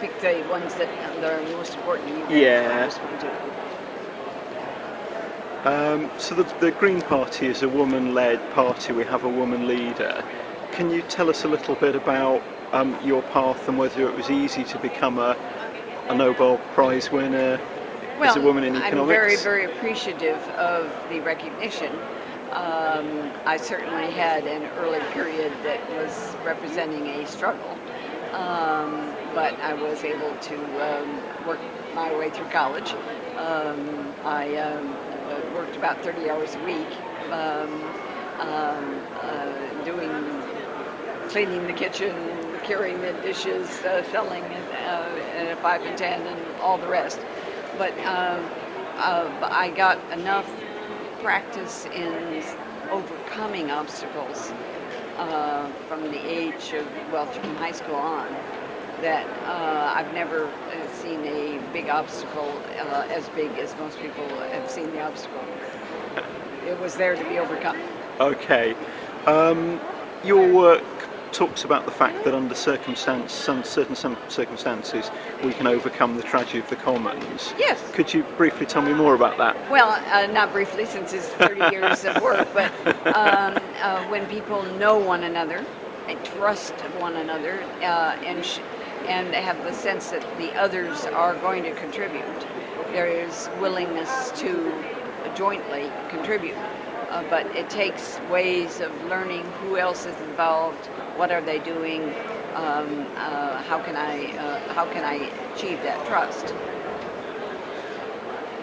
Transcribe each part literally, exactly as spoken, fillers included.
pick the ones that are most important. Yeah. Um, so the, the Green Party is a woman-led party. We have a woman leader. Can you tell us a little bit about um, your path and whether it was easy to become a, a Nobel Prize winner well, as a woman in economics? Well, I'm very, very appreciative of the recognition. Um, I certainly had an early period that was representing a struggle, um, but I was able to um, work my way through college. Um, I um, worked about thirty hours a week, um, um, uh, doing, cleaning the kitchen, carrying the dishes, uh, selling at, uh, at five and ten and all the rest. But uh, uh, I got enough practice in overcoming obstacles uh, from the age of, well, from high school on, that uh, I've never seen a big obstacle uh, as big as most people have seen the obstacle. It was there to be overcome. Okay. Um, your work talks about the fact that under circumstance, some certain some circumstances we can overcome the tragedy of the commons. Yes. Could you briefly tell me more about that? Well, uh, not briefly, since it's thirty years of work, but um, uh, when people know one another and trust one another uh, and sh and have the sense that the others are going to contribute, there is willingness to jointly contribute. Uh, but it takes ways of learning who else is involved, what are they doing, um, uh, how can I uh, how can I achieve that trust?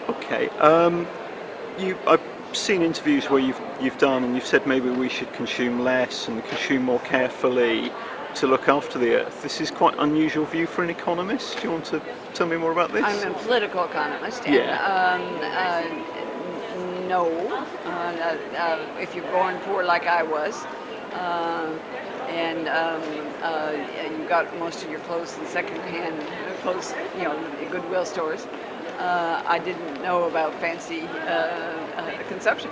Okay, um, you I've seen interviews where you've you've done and you've said maybe we should consume less and consume more carefully to look after the earth. This is quite an unusual view for an economist. Do you want to tell me more about this? I'm a political economist. And, yeah. Um, uh, No, uh, uh, if you're born poor like I was, uh, and um, uh, you got most of your clothes in secondhand clothes, you know, Goodwill stores, uh, I didn't know about fancy uh, uh, consumption.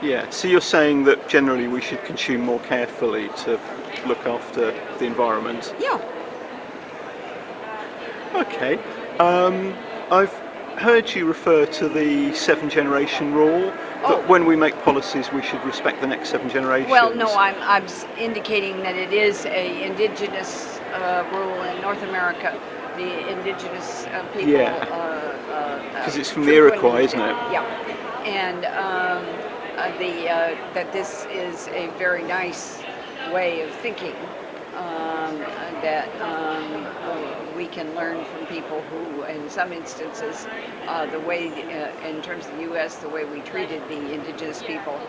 Yeah, so you're saying that generally we should consume more carefully to look after the environment? Yeah. Okay. Um, I've heard you refer to the seven-generation rule, that oh. when we make policies we should respect the next seven generations. Well, no, I'm, I'm indicating that it is a indigenous uh, rule in North America, the indigenous uh, people. Yeah, because uh, uh, it's from the Iroquois, isn't it? Yeah, and um, uh, the, uh, that this is a very nice way of thinking, um, that um, uh, we can learn from people who, in some instances, uh, the way, uh, in terms of the U S, the way we treated the indigenous people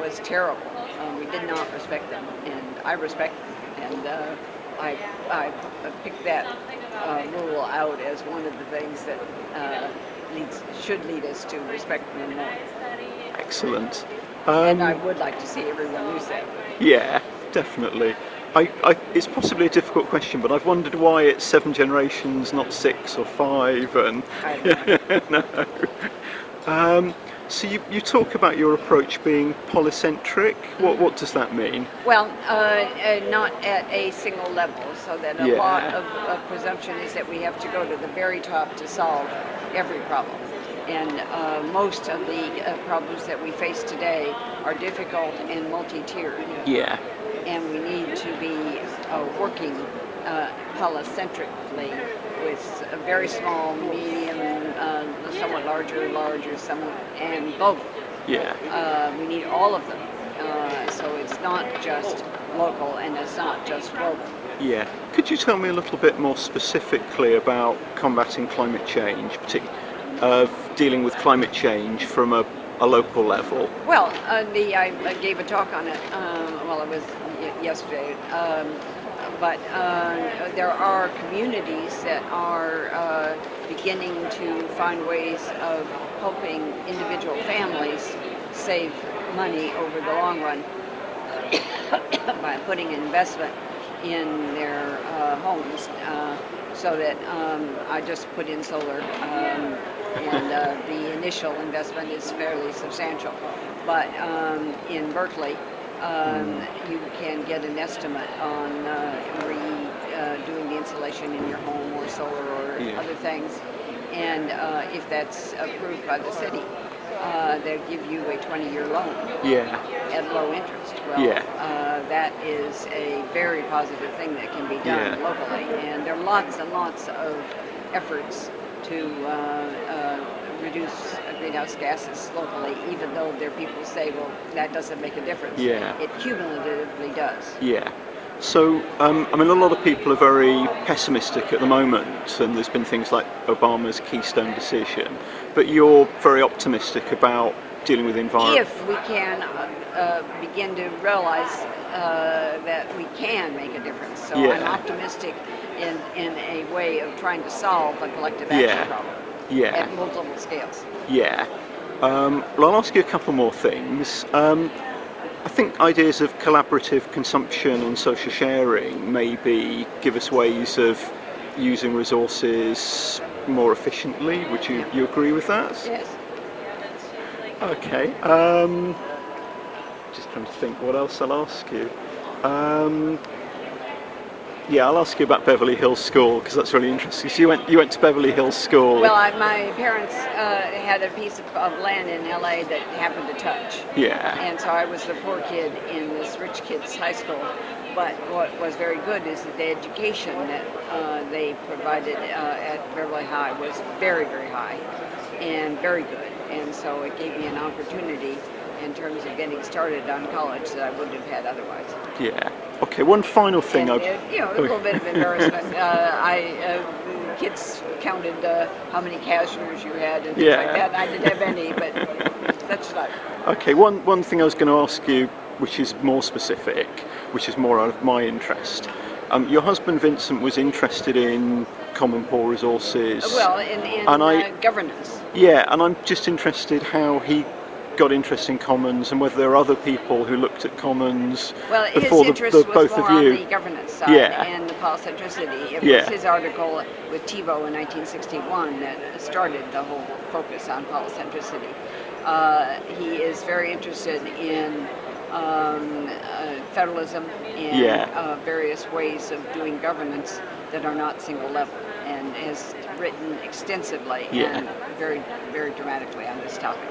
was terrible. Um, we did not respect them, and I respect them, and uh, I, I picked that uh, rule out as one of the things that uh, leads, should lead us to respect them more. Excellent. Um, and I would like to see everyone use that. Yeah, definitely. I, I, it's possibly a difficult question, but I've wondered why it's seven generations, not six or five. And no. Um, so you, you talk about your approach being polycentric. What what does that mean? Well, uh, uh, not at a single level. So that a yeah. lot of, of presumption is that we have to go to the very top to solve every problem. And uh, most of the uh, problems that we face today are difficult and multi-tiered. Yeah. And we need to be uh, working uh, polycentrically with a very small, medium, uh, somewhat larger, larger, somewhat, and both. Yeah. Uh, we need all of them. Uh, so it's not just local, and it's not just global. Yeah. Could you tell me a little bit more specifically about combating climate change, particularly uh, dealing with climate change from a a local level? Well, uh, the, I, I gave a talk on it, um, well, it was y yesterday, um, but uh, there are communities that are uh, beginning to find ways of helping individual families save money over the long run by putting an investment in their uh, homes, uh, so that um, I just put in solar. Um, and uh, the initial investment is fairly substantial. But um, in Berkeley, Um, you can get an estimate on uh, re, uh, doing the insulation in your home or solar or yeah. other things, and uh, if that's approved by the city, uh, they'll give you a twenty-year loan yeah. at low interest. Well, yeah. uh, that is a very positive thing that can be done yeah. locally, and there are lots and lots of efforts to uh, uh, reduce greenhouse gases locally, even though there are people say, well, that doesn't make a difference. Yeah. It cumulatively does. Yeah. So, um, I mean, a lot of people are very pessimistic at the moment, and there's been things like Obama's keystone decision, but you're very optimistic about dealing with the environment. If we can uh, uh, begin to realize uh, that we can make a difference. So yeah. I'm optimistic in, in a way of trying to solve a collective action yeah. problem. Yeah. At multiple scales. Yeah. Um, well, I'll ask you a couple more things. Um, I think ideas of collaborative consumption and social sharing maybe give us ways of using resources more efficiently. Would you, you agree with that? Yes. Okay. Um, just trying to think what else I'll ask you. Um, Yeah, I'll ask you about Beverley Hills School, because that's really interesting. So you went, you went to Beverley Hills School. Well, I, my parents uh, had a piece of, of land in L A that happened to touch. Yeah. And so I was the poor kid in this rich kid's high school. But what was very good is that the education that uh, they provided uh, at Beverley High was very, very high and very good. And so it gave me an opportunity in terms of getting started on college that I wouldn't have had otherwise. Yeah. Okay, one final thing. And, uh, you know, a little bit of embarrassment. uh, I, uh, the kids counted uh, how many cashiers you had and things yeah. like that. I didn't have any, but that's life. Okay, one, one thing I was going to ask you, which is more specific, which is more out of my interest. Um, your husband, Vincent, was interested in common pool resources. Well, in, in and uh, I, governance. Yeah, and I'm just interested how he got interest in commons, and whether there are other people who looked at commons well, before the, the, both of you. Well, his interest was more on the governance side yeah. and the polycentricity. It yeah. was his article with Thibault in nineteen sixty-one that started the whole focus on polycentricity. Uh, he is very interested in um, uh, federalism and yeah. uh, various ways of doing governance that are not single level, and has written extensively yeah. and very, very dramatically on this topic.